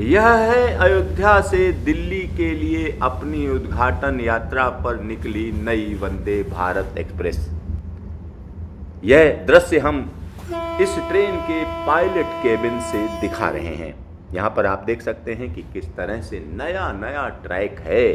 यह है अयोध्या से दिल्ली के लिए अपनी उद्घाटन यात्रा पर निकली नई वंदे भारत एक्सप्रेस। यह दृश्य हम इस ट्रेन के पायलट केबिन से दिखा रहे हैं। यहाँ पर आप देख सकते हैं कि किस तरह से नया ट्रैक है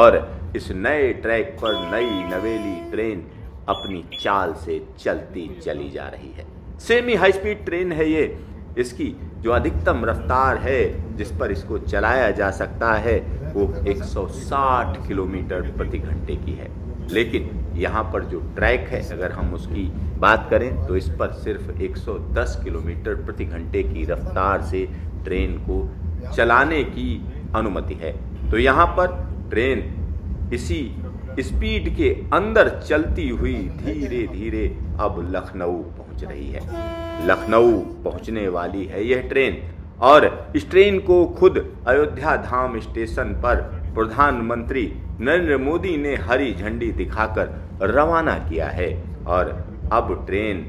और इस नए ट्रैक पर नई नवेली ट्रेन अपनी चाल से चलती चली जा रही है। सेमी हाई स्पीड ट्रेन है ये। इसकी जो अधिकतम रफ्तार है जिस पर इसको चलाया जा सकता है वो 160 किलोमीटर प्रति घंटे की है। लेकिन यहाँ पर जो ट्रैक है अगर हम उसकी बात करें तो इस पर सिर्फ 110 किलोमीटर प्रति घंटे की रफ्तार से ट्रेन को चलाने की अनुमति है। तो यहाँ पर ट्रेन इसी स्पीड के अंदर चलती हुई धीरे धीरे अब लखनऊ पहुँच रही है। लखनऊ पहुँचने वाली है यह ट्रेन और इस ट्रेन को खुद अयोध्या धाम स्टेशन पर प्रधानमंत्री नरेंद्र मोदी ने हरी झंडी दिखाकर रवाना किया है और अब ट्रेन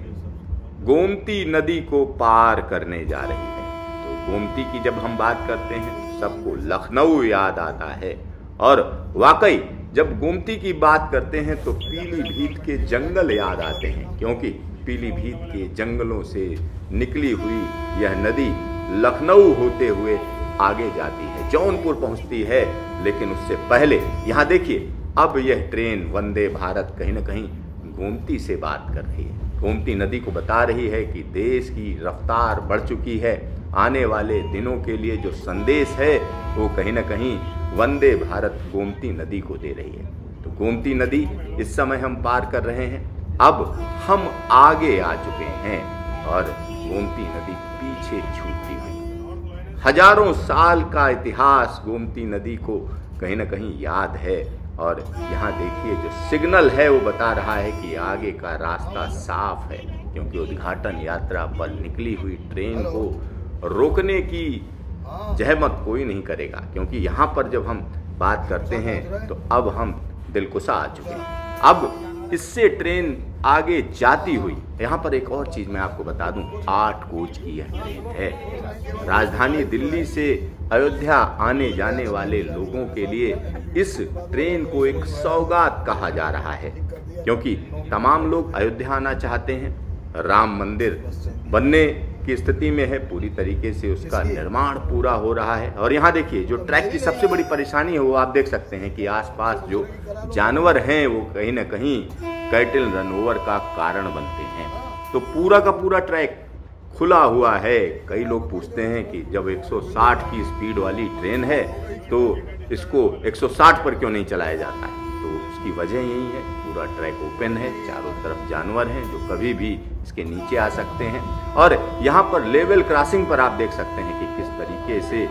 गोमती नदी को पार करने जा रही है। तो गोमती की जब हम बात करते हैं तो सबको लखनऊ याद आता है और वाकई जब गोमती की बात करते हैं तो पीलीभीत के जंगल याद आते हैं, क्योंकि पीलीभीत के जंगलों से निकली हुई यह नदी लखनऊ होते हुए आगे जाती है, जौनपुर पहुंचती है। लेकिन उससे पहले यहाँ देखिए अब यह ट्रेन वंदे भारत कहीं ना कहीं गोमती से बात कर रही है। गोमती नदी को बता रही है कि देश की रफ्तार बढ़ चुकी है, आने वाले दिनों के लिए जो संदेश है वो कहीं ना कहीं वंदे भारत गोमती नदी को दे रही है। तो गोमती नदी इस समय हम पार कर रहे हैं। अब हम आगे आ चुके हैं और गोमती नदी पीछे छूटती हुई। हजारों साल का इतिहास गोमती नदी को कहीं ना कहीं याद है और यहाँ देखिए जो सिग्नल है वो बता रहा है कि आगे का रास्ता साफ है, क्योंकि उद्घाटन यात्रा पर निकली हुई ट्रेन को रोकने की जहमत कोई नहीं करेगा। क्योंकि यहाँ पर जब हम बात करते हैं तो अब हम दिलकुशा आ चुके हैं। अब इससे ट्रेन आगे जाती हुई यहाँ पर एक और चीज़ मैं आपको बता दूं, 8 कोच की यह ट्रेन है। राजधानी दिल्ली से अयोध्या आने जाने वाले लोगों के लिए इस ट्रेन को एक सौगात कहा जा रहा है, क्योंकि तमाम लोग अयोध्या आना चाहते हैं। राम मंदिर बनने की स्थिति में है, पूरी तरीके से उसका निर्माण पूरा हो रहा है। और यहाँ देखिए जो ट्रैक की सबसे बड़ी परेशानी है वो आप देख सकते हैं कि आसपास जो जानवर हैं वो कहीं ना कहीं कैटल रनओवर का कारण बनते हैं। तो पूरा का पूरा ट्रैक खुला हुआ है। कई लोग पूछते हैं कि जब 160 की स्पीड वाली ट्रेन है तो इसको 160 पर क्यों नहीं चलाया जाता है, तो उसकी वजह यही है, पूरा ट्रैक ओपन है, चारों तरफ जानवर हैं जो कभी भी इसके नीचे आ सकते हैं। और यहाँ पर लेवल क्रॉसिंग पर आप देख सकते हैं कि किस तरीके से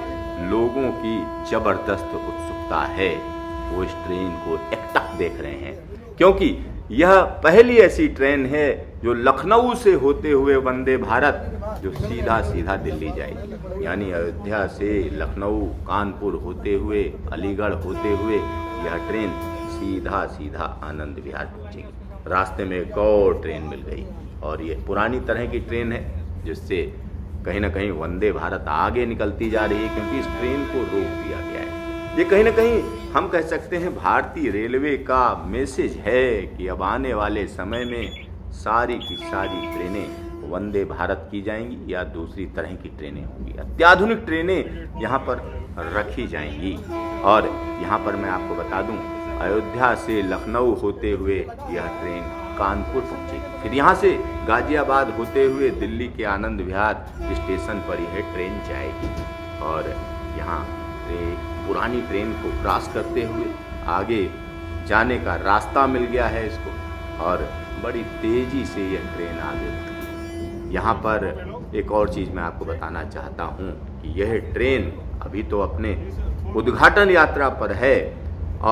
लोगों की जबरदस्त उत्सुकता है, वो इस ट्रेन को एकटक देख रहे हैं, क्योंकि यह पहली ऐसी ट्रेन है जो लखनऊ से होते हुए वंदे भारत जो सीधा दिल्ली जाएगी। यानी अयोध्या से लखनऊ, कानपुर होते हुए, अलीगढ़ होते हुए यह ट्रेन सीधा आनंद विहार पहुंचेगी। रास्ते में एक और ट्रेन मिल गई और ये पुरानी तरह की ट्रेन है जिससे कहीं ना कहीं वंदे भारत आगे निकलती जा रही है, क्योंकि इस ट्रेन को रोक दिया गया है। ये कहीं ना कहीं हम कह सकते हैं भारतीय रेलवे का मैसेज है कि अब आने वाले समय में सारी की सारी ट्रेनें वंदे भारत की जाएंगी या दूसरी तरह की ट्रेनें होंगी, अत्याधुनिक ट्रेनें यहाँ पर रखी जाएंगी। और यहाँ पर मैं आपको बता दूं, अयोध्या से लखनऊ होते हुए यह ट्रेन कानपुर पहुँचेगी, फिर यहाँ से गाजियाबाद होते हुए दिल्ली के आनंद विहार स्टेशन पर यह ट्रेन जाएगी और यहाँ पुरानी ट्रेन को क्रॉस करते हुए आगे जाने का रास्ता मिल गया है इसको और बड़ी तेज़ी से यह ट्रेन आगे बढ़ती। यहाँ पर एक और चीज़ मैं आपको बताना चाहता हूँ कि यह ट्रेन अभी तो अपने उद्घाटन यात्रा पर है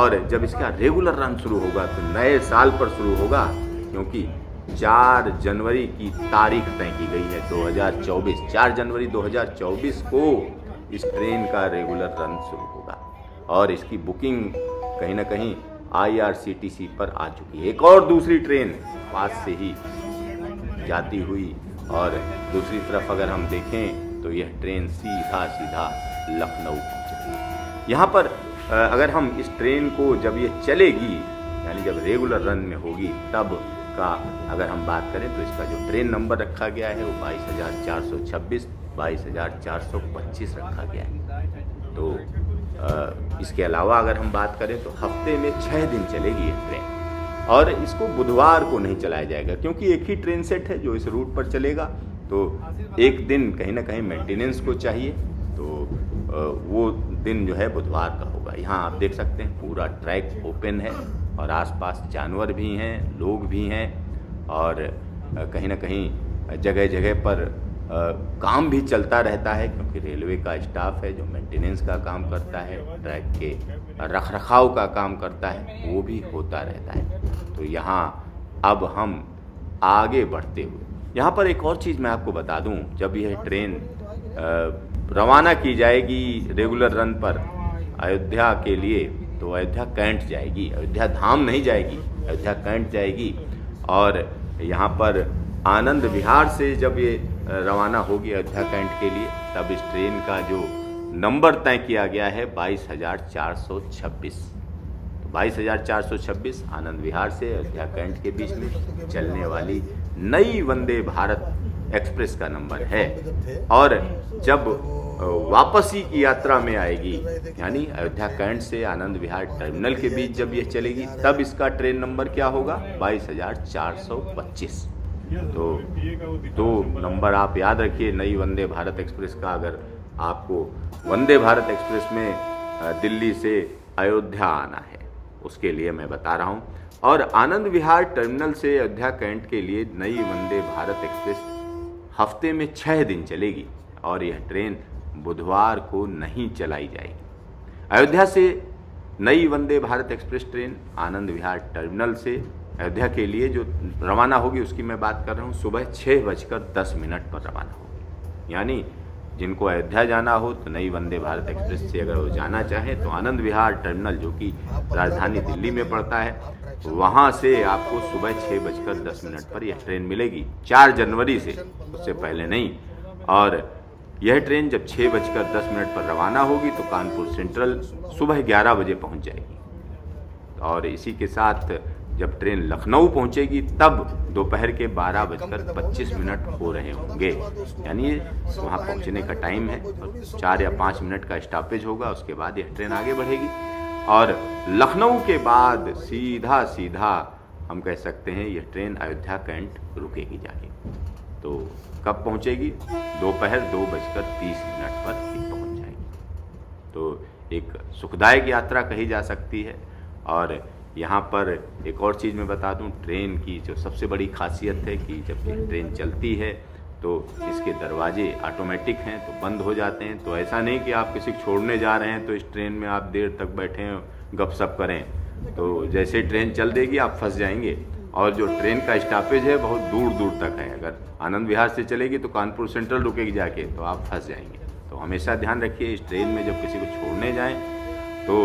और जब इसका रेगुलर रन शुरू होगा तो नए साल पर शुरू होगा, क्योंकि 4 जनवरी की तारीख तय की गई है 2024। 4 जनवरी 2024 को इस ट्रेन का रेगुलर रन शुरू होगा और इसकी बुकिंग कहीं ना कहीं आईआरसीटीसी पर आ चुकी है। एक और दूसरी ट्रेन पास से ही जाती हुई और दूसरी तरफ अगर हम देखें तो यह ट्रेन सीधा सीधा लखनऊ पहुँचेगी। यहाँ पर अगर हम इस ट्रेन को जब ये चलेगी यानी जब रेगुलर रन में होगी तब का अगर हम बात करें तो इसका जो ट्रेन नंबर रखा गया है वो 22,426 22,425 रखा गया है। तो इसके अलावा अगर हम बात करें तो हफ्ते में 6 दिन चलेगी ये ट्रेन और इसको बुधवार को नहीं चलाया जाएगा क्योंकि एक ही ट्रेन सेट है जो इस रूट पर चलेगा। तो एक दिन कहीं ना कहीं मेंटेनेंस को चाहिए तो वो दिन जो है बुधवार का होगा। यहाँ आप देख सकते हैं पूरा ट्रैक ओपन है और आसपास जानवर भी हैं, लोग भी हैं और कहीं ना कहीं जगह जगह पर काम भी चलता रहता है क्योंकि रेलवे का स्टाफ है जो मेंटेनेंस का काम करता है, ट्रैक के रखरखाव का काम करता है, वो भी होता रहता है। तो यहाँ अब हम आगे बढ़ते हुए यहाँ पर एक और चीज़ मैं आपको बता दूँ, जब यह ट्रेन रवाना की जाएगी रेगुलर रन पर अयोध्या के लिए तो अयोध्या कैंट जाएगी, अयोध्या धाम नहीं जाएगी, अयोध्या कैंट जाएगी। और यहाँ पर आनंद विहार से जब ये रवाना होगी अयोध्या कैंट के लिए तब इस ट्रेन का जो नंबर तय किया गया है 22,426 तो 22,426 आनंद विहार से अयोध्या कैंट के बीच में चलने वाली नई वंदे भारत एक्सप्रेस का नंबर है। और जब वापसी की यात्रा में आएगी यानी अयोध्या कैंट से आनंद विहार टर्मिनल के बीच जब यह चलेगी तब इसका ट्रेन नंबर क्या होगा 22,425। तो 2 नंबर आप याद रखिए नई वंदे भारत एक्सप्रेस का। अगर आपको वंदे भारत एक्सप्रेस में दिल्ली से अयोध्या आना है उसके लिए मैं बता रहा हूँ। और आनंद विहार टर्मिनल से अयोध्या कैंट के लिए नई वंदे भारत एक्सप्रेस हफ्ते में 6 दिन चलेगी और यह ट्रेन बुधवार को नहीं चलाई जाएगी। अयोध्या से नई Vande Bharat express train Anand Vihar terminal से अयोध्या के लिए जो रवाना होगी उसकी मैं बात कर रहा हूँ, सुबह 6:10 पर रवाना होगी। यानी जिनको अयोध्या जाना हो तो नई वंदे भारत एक्सप्रेस से अगर वो जाना चाहे तो आनंद विहार टर्मिनल जो कि राजधानी दिल्ली में पड़ता है वहाँ से आपको सुबह 6:10 पर यह ट्रेन मिलेगी 4 जनवरी से, उससे पहले नहीं। और यह ट्रेन जब 6:10 पर रवाना होगी तो कानपुर सेंट्रल सुबह 11 बजे पहुँच जाएगी। और इसी के साथ जब ट्रेन लखनऊ पहुंचेगी तब दोपहर के 12:25 हो रहे होंगे, यानी वहां पहुंचने का टाइम है और 4 या 5 मिनट का स्टॉपेज होगा, उसके बाद यह ट्रेन आगे बढ़ेगी। और लखनऊ के बाद सीधा सीधा हम कह सकते हैं यह ट्रेन अयोध्या कैंट रुकेगी जाके। तो कब पहुंचेगी? दोपहर 2:30 पर ही पहुँच जाएगी। तो एक सुखदायक यात्रा कही जा सकती है। और यहाँ पर एक और चीज़ मैं बता दूँ, ट्रेन की जो सबसे बड़ी खासियत है कि जब ये ट्रेन चलती है तो इसके दरवाजे ऑटोमेटिक हैं तो बंद हो जाते हैं। तो ऐसा नहीं कि आप किसी को छोड़ने जा रहे हैं तो इस ट्रेन में आप देर तक बैठें गपशप करें, तो जैसे ट्रेन चल देगी आप फंस जाएंगे। और जो ट्रेन का स्टॉपेज है बहुत दूर दूर तक है, अगर आनंद विहार से चलेगी तो कानपुर सेंट्रल रुकेगी जाके तो आप फंस जाएंगे। तो हमेशा ध्यान रखिए इस ट्रेन में जब किसी को छोड़ने जाएँ तो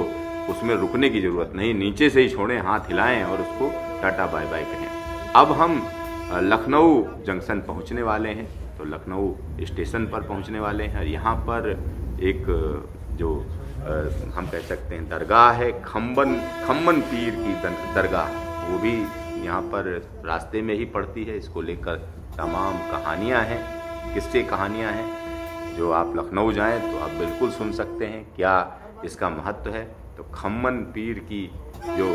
उसमें रुकने की ज़रूरत नहीं, नीचे से ही छोड़ें, हाथ हिलाएं और उसको टाटा बाय बाय कहें। अब हम लखनऊ जंक्शन पहुंचने वाले हैं, तो लखनऊ स्टेशन पर पहुंचने वाले हैं। यहाँ पर एक जो हम कह सकते हैं दरगाह है, खम्मन पीर की दरगाह, वो भी यहाँ पर रास्ते में ही पड़ती है। इसको लेकर तमाम कहानियाँ हैं, किस्से कहानियाँ हैं जो आप लखनऊ जाएँ तो आप बिल्कुल सुन सकते हैं क्या इसका महत्व है। तो खम्मन पीर की जो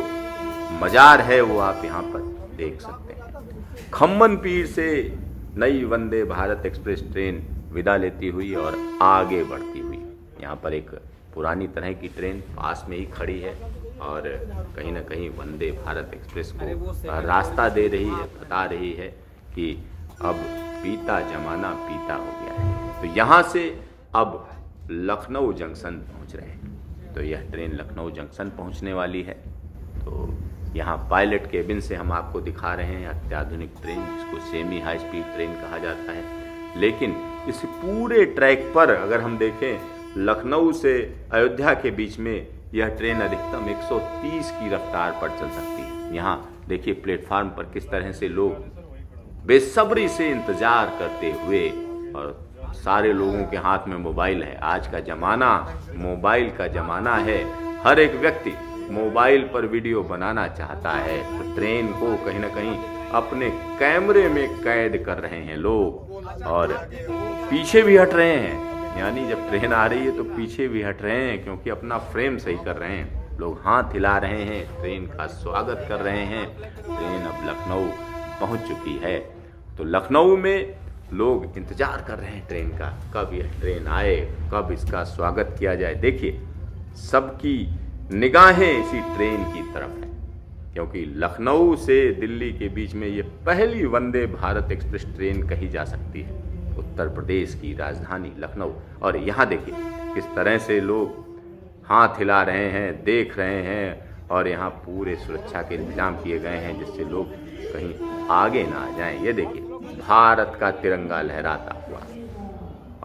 मज़ार है वो आप यहाँ पर देख सकते हैं। खम्मन पीर से नई वंदे भारत एक्सप्रेस ट्रेन विदा लेती हुई और आगे बढ़ती हुई, यहाँ पर एक पुरानी तरह की ट्रेन पास में ही खड़ी है और कहीं ना कहीं वंदे भारत एक्सप्रेस को रास्ता दे रही है, बता रही है कि अब बीता जमाना बीता हो गया है। तो यहाँ से अब लखनऊ जंक्शन पहुँच रहे हैं, तो यह ट्रेन लखनऊ जंक्शन पहुंचने वाली है। तो यहाँ पायलट केबिन से हम आपको दिखा रहे हैं अत्याधुनिक ट्रेन जिसको सेमी हाई स्पीड ट्रेन कहा जाता है। लेकिन इस पूरे ट्रैक पर अगर हम देखें लखनऊ से अयोध्या के बीच में यह ट्रेन अधिकतम 130 की रफ्तार पर चल सकती है। यहाँ देखिए प्लेटफार्म पर किस तरह से लोग बेसब्री से इंतज़ार करते हुए और सारे लोगों के हाथ में मोबाइल है। आज का ज़माना मोबाइल का ज़माना है। हर एक व्यक्ति मोबाइल पर वीडियो बनाना चाहता है। तो ट्रेन को कहीं ना कहीं अपने कैमरे में कैद कर रहे हैं लोग और पीछे भी हट रहे हैं। यानी जब ट्रेन आ रही है तो पीछे भी हट रहे हैं क्योंकि अपना फ्रेम सही कर रहे हैं। लोग हाथ हिला रहे हैं, ट्रेन का स्वागत कर रहे हैं। ट्रेन अब लखनऊ पहुंच चुकी है। तो लखनऊ में लोग इंतज़ार कर रहे हैं ट्रेन का, कब यह ट्रेन आए, कब इसका स्वागत किया जाए। देखिए, सबकी निगाहें इसी ट्रेन की तरफ हैं क्योंकि लखनऊ से दिल्ली के बीच में ये पहली वंदे भारत एक्सप्रेस ट्रेन कही जा सकती है, उत्तर प्रदेश की राजधानी लखनऊ। और यहाँ देखिए किस तरह से लोग हाथ हिला रहे हैं, देख रहे हैं। और यहाँ पूरे सुरक्षा के इंतजाम किए गए हैं जिससे लोग कहीं आगे ना आ जाएं। ये देखिए भारत का तिरंगा लहराता हुआ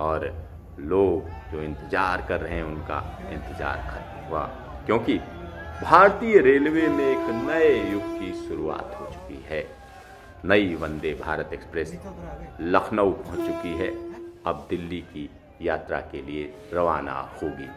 और लोग जो इंतज़ार कर रहे हैं उनका इंतज़ार खत्म हुआ क्योंकि भारतीय रेलवे में एक नए युग की शुरुआत हो चुकी है। नई वंदे भारत एक्सप्रेस लखनऊ पहुंच चुकी है, अब दिल्ली की यात्रा के लिए रवाना होगी।